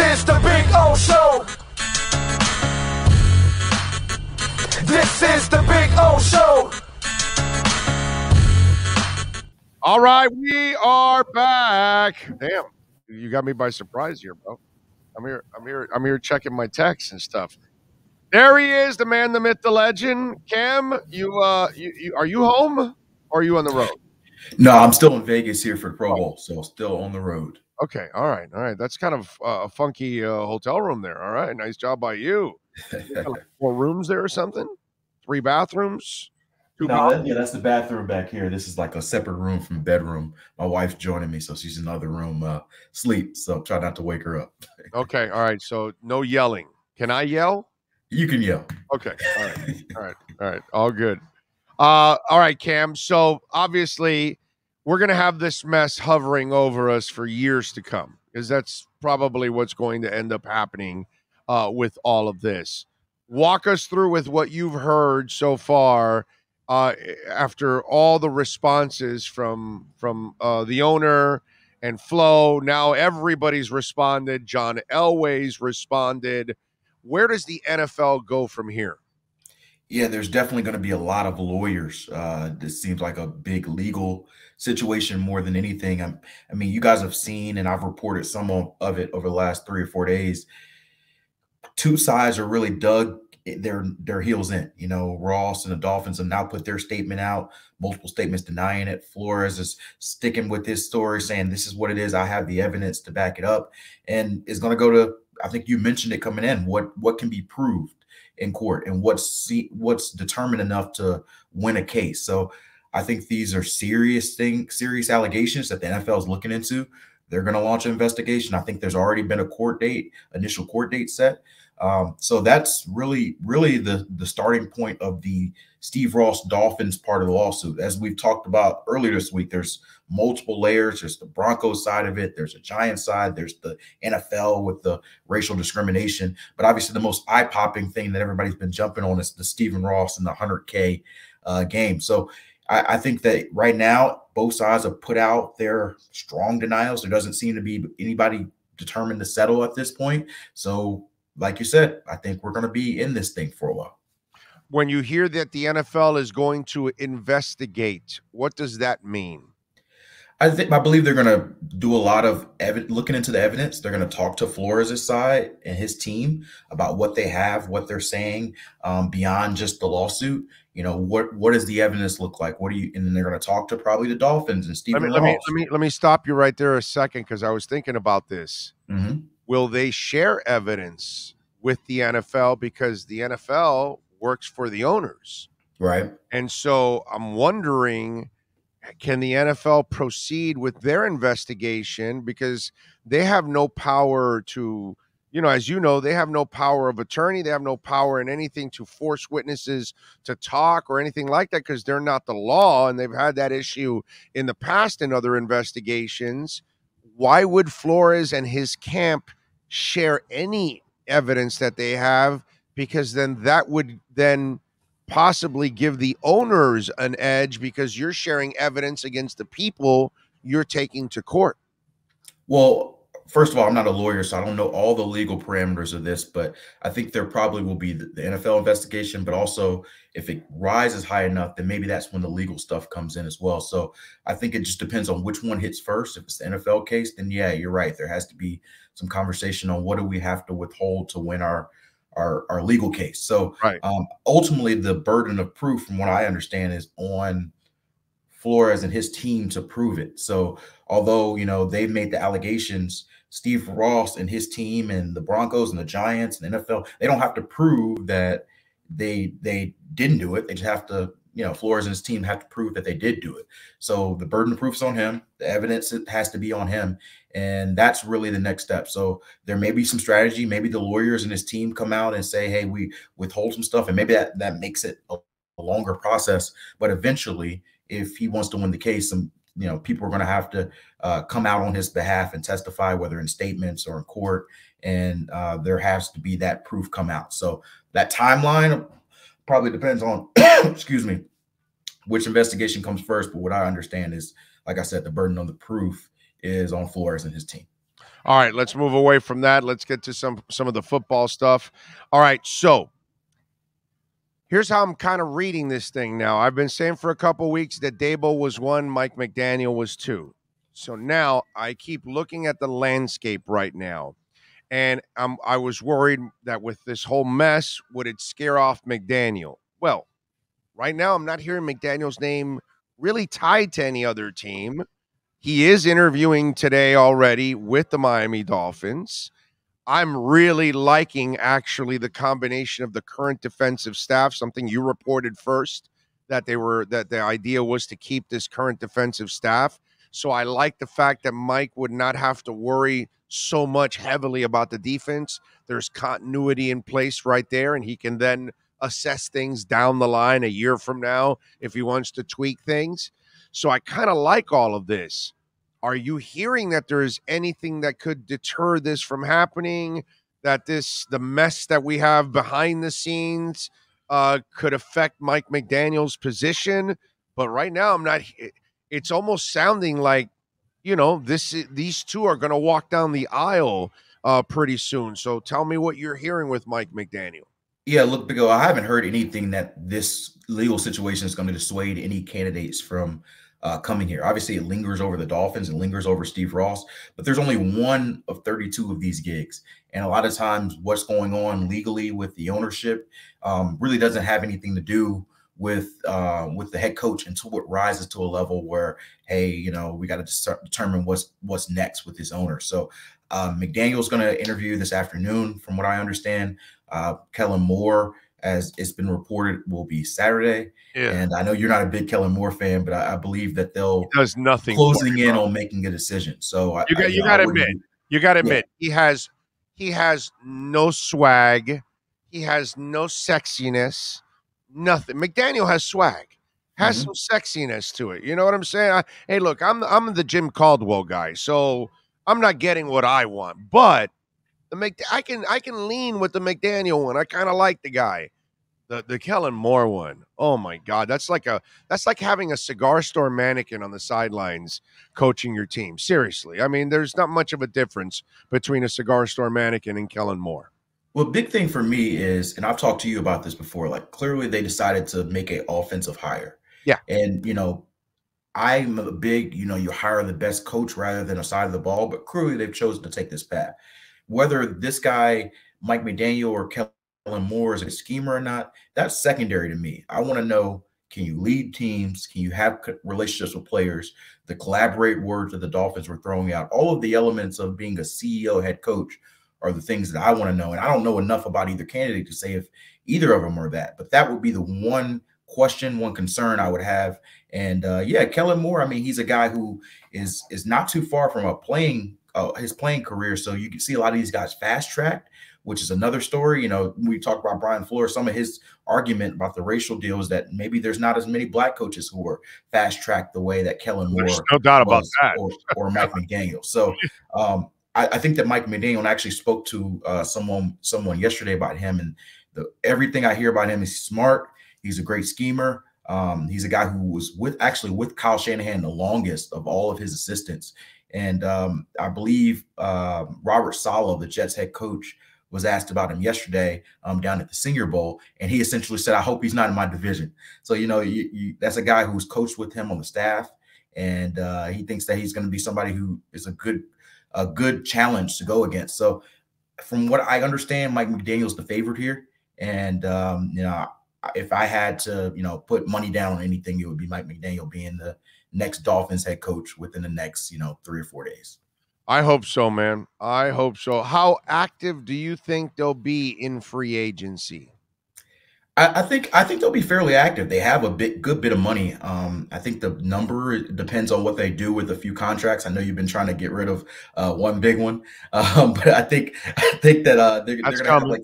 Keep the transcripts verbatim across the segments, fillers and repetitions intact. is the Big O Show. This is the Big O Show. All right, we are back. Damn, you got me by surprise here, bro. I'm here. I'm here. I'm here checking my texts and stuff. There he is, the man, the myth, the legend. Cam, you, uh, you, you are you home or are you on the road? No, I'm still in Vegas here for the Pro Bowl, so still on the road. Okay, all right, all right. That's kind of uh, a funky uh, hotel room there. All right, nice job by you. Four rooms there or something? Three bathrooms? Two no, that, yeah, that's the bathroom back here. This is like a separate room from bedroom. My wife's joining me, so she's in another room uh, sleep, so try not to wake her up. Okay, all right, so no yelling. Can I yell? You can yell. Okay, all right, all right, all right, all good. Uh, all right, Cam, so obviously – we're going to have this mess hovering over us for years to come, because that's probably what's going to end up happening uh, with all of this. Walk us through with what you've heard so far uh, after all the responses from from uh, the owner and Flo. Now everybody's responded. John Elway's responded. Where does the N F L go from here? Yeah, there's definitely going to be a lot of lawyers. Uh, this seems like a big legal situation more than anything. I'm, I mean, you guys have seen, and I've reported some of it over the last three or four days. Two sides are really dug their their heels in. You know, Ross and the Dolphins have now put their statement out, multiple statements denying it. Flores is sticking with his story, saying this is what it is. I have the evidence to back it up, and it's going to go to. I think you mentioned it coming in. What what can be proved in court, and what's what's determined enough to win a case. So I think these are serious things, serious allegations that the N F L is looking into. They're going to launch an investigation. I think there's already been a court date, initial court date set. Um, so that's really, really the the starting point of the Steve Ross Dolphins part of the lawsuit. As we've talked about earlier this week, there's multiple layers. There's the Broncos side of it. There's a Giants side. There's the N F L with the racial discrimination. But obviously the most eye-popping thing that everybody's been jumping on is the Stephen Ross and the one hundred K uh, game. So I, I think that right now both sides have put out their strong denials. There doesn't seem to be anybody determined to settle at this point. So like you said, I think we're going to be in this thing for a while. When you hear that the N F L is going to investigate, what does that mean? I think I believe they're going to do a lot of looking into the evidence. They're going to talk to Flores' side and his team about what they have, what they're saying um, beyond just the lawsuit. You know, what what does the evidence look like? What do you? And then they're going to talk to probably the Dolphins and Stephen Ross. Let me, let me let me stop you right there a second, because I was thinking about this. Mm-hmm. Will they share evidence with the N F L, because the N F L works for the owners? Right. And so I'm wondering, can the N F L proceed with their investigation, because they have no power to, you know, as you know, they have no power of attorney. They have no power in anything to force witnesses to talk or anything like that, because they're not the law, and they've had that issue in the past in other investigations. Why would Flores and his camp share any evidence that they have? Because then that would then possibly give the owners an edge, because you're sharing evidence against the people you're taking to court. Well, first of all, I'm not a lawyer, so I don't know all the legal parameters of this, but I think there probably will be the N F L investigation, but also if it rises high enough, then maybe that's when the legal stuff comes in as well. So I think it just depends on which one hits first. If it's the N F L case, then yeah, you're right. There has to be some conversation on what do we have to withhold to win our our, our legal case. So right. um, ultimately the burden of proof, from what I understand, is on Flores and his team to prove it. So although, you know, they've made the allegations, Steve Ross and his team and the Broncos and the Giants and the N F L, they don't have to prove that they they didn't do it. They just have to, you know, Flores and his team have to prove that they did do it. So the burden of proof is on him. The evidence has to be on him. And that's really the next step. So there may be some strategy. Maybe the lawyers and his team come out and say, hey, we withhold some stuff. And maybe that, that makes it a, a longer process. But eventually, if he wants to win the case, some you know, people are going to have to uh, come out on his behalf and testify, whether in statements or in court. And uh, there has to be that proof come out. So that timeline probably depends on, excuse me, which investigation comes first. But what I understand is, like I said, the burden on the proof is on Flores and his team. All right, let's move away from that. Let's get to some some of the football stuff. All right, so here's how I'm kind of reading this thing now. I've been saying for a couple of weeks that Dabo was one, Mike McDaniel was two. So now I keep looking at the landscape right now. And um, I was worried that with this whole mess, would it scare off McDaniel? Well, right now I'm not hearing McDaniel's name really tied to any other team. He is interviewing today already with the Miami Dolphins. I'm really liking, actually, the combination of the current defensive staff, something you reported first, that they were that the idea was to keep this current defensive staff. So I like the fact that Mike would not have to worry so much heavily about the defense. There's continuity in place right there, and he can then assess things down the line a year from now if he wants to tweak things. So I kind of like all of this. Are you hearing that there is anything that could deter this from happening, that this the mess that we have behind the scenes uh, could affect Mike McDaniel's position? But right now I'm not – it's almost sounding like, you know, this these two are going to walk down the aisle uh, pretty soon. So tell me what you're hearing with Mike McDaniel. Yeah, look, Big O, I haven't heard anything that this legal situation is going to dissuade any candidates from uh, coming here. Obviously, it lingers over the Dolphins and lingers over Steve Ross, but there's only one of thirty-two of these gigs. And a lot of times what's going on legally with the ownership um, really doesn't have anything to do with uh, with the head coach until it rises to a level where, hey, you know, we got to determine what's what's next with his owner. So uh, McDaniel's going to interview this afternoon, from what I understand. Uh, Kellen Moore, as it's been reported, will be Saturday. Yeah. And I know you're not a big Kellen Moore fan, but I, I believe that they'll he does nothing closing in on making a decision. So I, you got I, you, know, gotta admit, you got to admit, yeah. he has he has no swag, he has no sexiness. Nothing. McDaniel has swag, has mm-hmm. some sexiness to it. You know what I'm saying? I, hey, look, I'm I'm the Jim Caldwell guy, so I'm not getting what I want. But the Mc, I can I can lean with the McDaniel one. I kind of like the guy. The the Kellen Moore one. Oh my God, that's like a that's like having a cigar store mannequin on the sidelines coaching your team. Seriously, I mean, there's not much of a difference between a cigar store mannequin and Kellen Moore. Well, big thing for me is, and I've talked to you about this before, like clearly they decided to make an offensive hire. Yeah. And, you know, I'm a big, you know, you hire the best coach rather than a side of the ball, but clearly they've chosen to take this path. Whether this guy, Mike McDaniel or Kellen Moore, is a schemer or not, that's secondary to me. I want to know, can you lead teams? Can you have relationships with players? The collaborate words that the Dolphins were throwing out, all of the elements of being a C E O head coach, are the things that I want to know. And I don't know enough about either candidate to say if either of them are that, but that would be the one question, one concern I would have. And uh, yeah, Kellen Moore, I mean, he's a guy who is is not too far from a playing uh, his playing career. So you can see a lot of these guys fast tracked, which is another story. You know, we talked about Brian Flores, some of his argument about the racial deal is that maybe there's not as many black coaches who were fast tracked the way that Kellen Moore there's no doubt about that. or, or Mike McDaniel. So um I, I think that Mike McDaniel actually spoke to uh, someone someone yesterday about him, and the, everything I hear about him is smart. He's a great schemer. Um, he's a guy who was with actually with Kyle Shanahan the longest of all of his assistants. And um, I believe uh, Robert Saleh, the Jets head coach, was asked about him yesterday um, down at the Senior Bowl, and he essentially said, I hope he's not in my division. So, you know, you, you, that's a guy who's coached with him on the staff, and uh, he thinks that he's going to be somebody who is a good – a good challenge to go against. So from what I understand, Mike McDaniel's the favorite here. And, um, you know, if I had to, you know, put money down on anything, it would be Mike McDaniel being the next Dolphins head coach within the next, you know, three or four days. I hope so, man. I hope so. How active do you think they'll be in free agency? I think I think they'll be fairly active. They have a bit good bit of money. Um, I think the number depends on what they do with a few contracts. I know you've been trying to get rid of uh, one big one, um, but I think I think that uh, they're, they're going to have like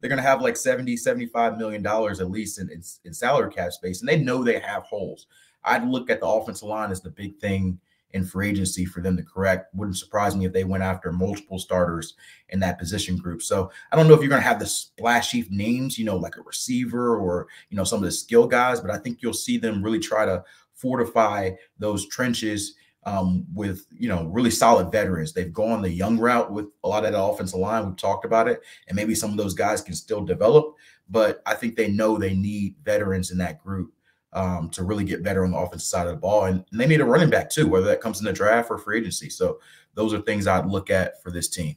they're going to have like seventy, seventy-five million dollars at least in, in in salary cap space, and they know they have holes. I'd look at the offensive line as the big thing in free agency for them to correct. Wouldn't surprise me if they went after multiple starters in that position group. So I don't know if you're going to have the splashy names, you know, like a receiver or, you know, some of the skill guys, but I think you'll see them really try to fortify those trenches um, with, you know, really solid veterans. They've gone the young route with a lot of that offensive line. We've talked about it, and maybe some of those guys can still develop, but I think they know they need veterans in that group um, to really get better on the offensive side of the ball. And, and they need a running back too, whether that comes in the draft or free agency. So those are things I'd look at for this team.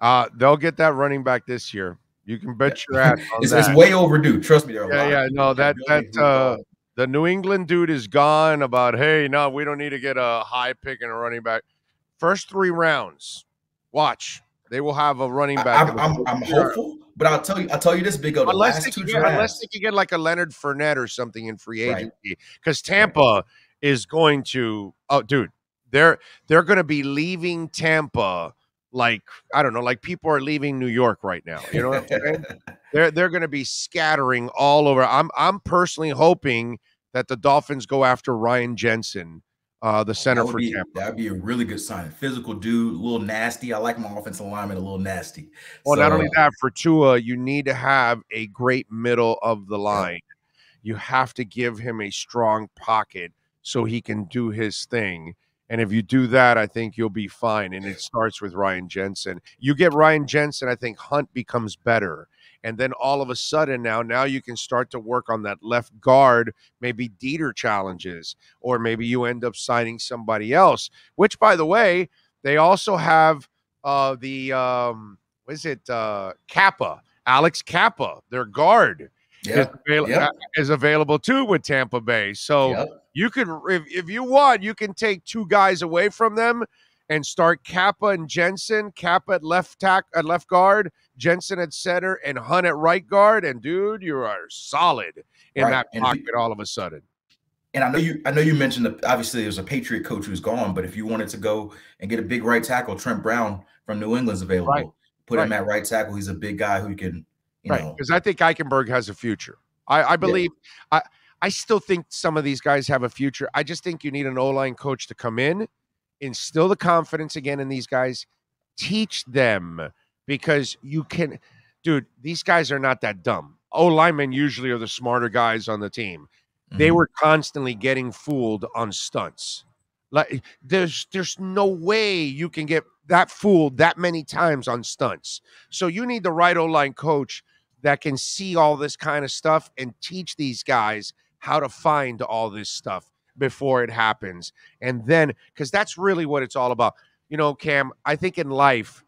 Uh, they'll get that running back this year. You can bet your ass on it's, that. It's way overdue. Trust me. There yeah, yeah. No, that that uh, the New England dude is gone about, hey, no, we don't need to get a high pick and a running back. First three rounds, watch. They will have a running back. I, I'm, I'm, I'm hopeful, but I'll tell you, I'll tell you this, Big O. The unless, last they two get, unless they can get like a Leonard Fournette or something in free agency, because right. Tampa right. is going to. Oh, dude, they're they're going to be leaving Tampa. Like, I don't know, like people are leaving New York right now. You know what I'm saying? They're they're going to be scattering all over. I'm I'm personally hoping that the Dolphins go after Ryan Jensen, uh, the center for be, Tampa. That'd be a really good sign. Physical dude, a little nasty. I like my offensive lineman, a little nasty. Well, so, not only that, for Tua, you need to have a great middle of the line. You have to give him a strong pocket so he can do his thing. And if you do that, I think you'll be fine. And it starts with Ryan Jensen. You get Ryan Jensen, I think Hunt becomes better. And then all of a sudden now, now you can start to work on that left guard, maybe Dieter challenges, or maybe you end up signing somebody else, which, by the way, they also have uh, the, um, what is it, uh, Kappa, Alex Kappa, their guard. Yeah, is, avail yeah. is available too with Tampa Bay. So yeah. you could, if, if you want, you can take two guys away from them and start Kappa and Jensen. Kappa at left tack, at left guard, Jensen at center, and Hunt at right guard. And dude, you are solid in right. that and pocket you, all of a sudden. And I know you, I know you mentioned that obviously there's a Patriot coach who's gone, but if you wanted to go and get a big right tackle, Trent Brown from New England's available. Right. Put right. him at right tackle. He's a big guy who can. Right, because I think Eichenberg has a future. I, I believe yeah. I, I still think some of these guys have a future. I just think you need an O-line coach to come in, instill the confidence again in these guys, teach them, because you can – dude, these guys are not that dumb. O-linemen usually are the smarter guys on the team. Mm-hmm. They were constantly getting fooled on stunts. Like there's there's no way you can get that fooled that many times on stunts. So you need the right O-line coach that can see all this kind of stuff and teach these guys how to find all this stuff before it happens. And then, because that's really what it's all about. You know, Cam, I think in life,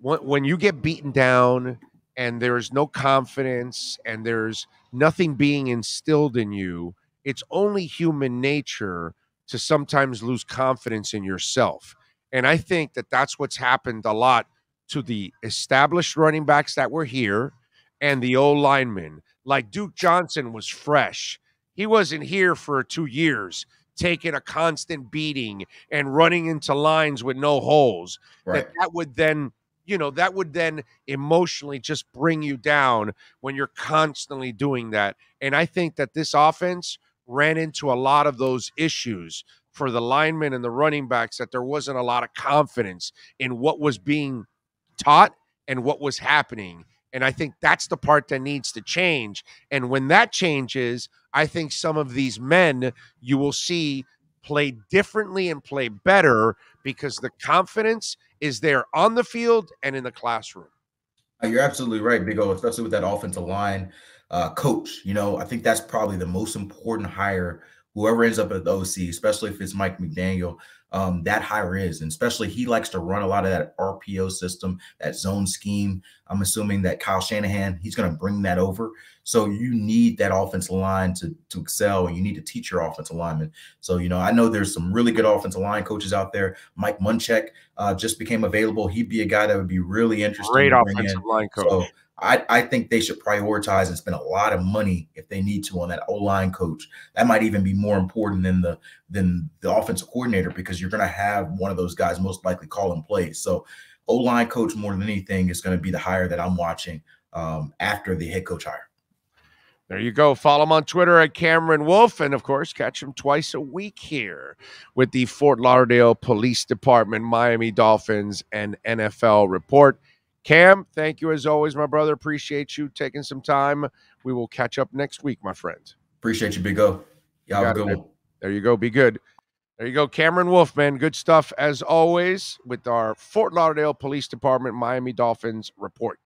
when, when you get beaten down and there's no confidence and there's nothing being instilled in you, it's only human nature to sometimes lose confidence in yourself. And I think that that's what's happened a lot to the established running backs that were here and the old linemen. Like Duke Johnson was fresh. He wasn't here for two years, taking a constant beating and running into lines with no holes. Right. That, that would then, you know, that would then emotionally just bring you down when you're constantly doing that. And I think that this offense ran into a lot of those issues for the linemen and the running backs, that there wasn't a lot of confidence in what was being taught and what was happening. And I think that's the part that needs to change. And when that changes, I think some of these men you will see play differently and play better, because the confidence is there on the field and in the classroom. You're absolutely right, Big O, especially with that offensive line uh, coach. You know, I think that's probably the most important hire, whoever ends up at the O C, especially if it's Mike McDaniel. Um, that hire is, and especially he likes to run a lot of that R P O system, that zone scheme. I'm assuming that Kyle Shanahan, he's going to bring that over. So you need that offensive line to, to excel, and you need to teach your offensive linemen. So, you know, I know there's some really good offensive line coaches out there. Mike Munchak uh, just became available. He'd be a guy that would be really interesting. Great offensive line coach. So I, I think they should prioritize and spend a lot of money if they need to on that O-line coach. That might even be more important than the than the offensive coordinator, because you're going to have one of those guys most likely calling plays. So O-line coach, more than anything, is going to be the hire that I'm watching um, after the head coach hire. There you go. Follow him on Twitter at Cameron Wolfe. And, of course, catch him twice a week here with the Fort Lauderdale Police Department, Miami Dolphins, and N F L Report. Cam, thank you as always, my brother. Appreciate you taking some time. We will catch up next week, my friend. Appreciate you, Big O. Y'all go. There you go. Be good. There you go, Cameron Wolfe, man. Good stuff, as always, with our Fort Lauderdale Police Department Miami Dolphins report.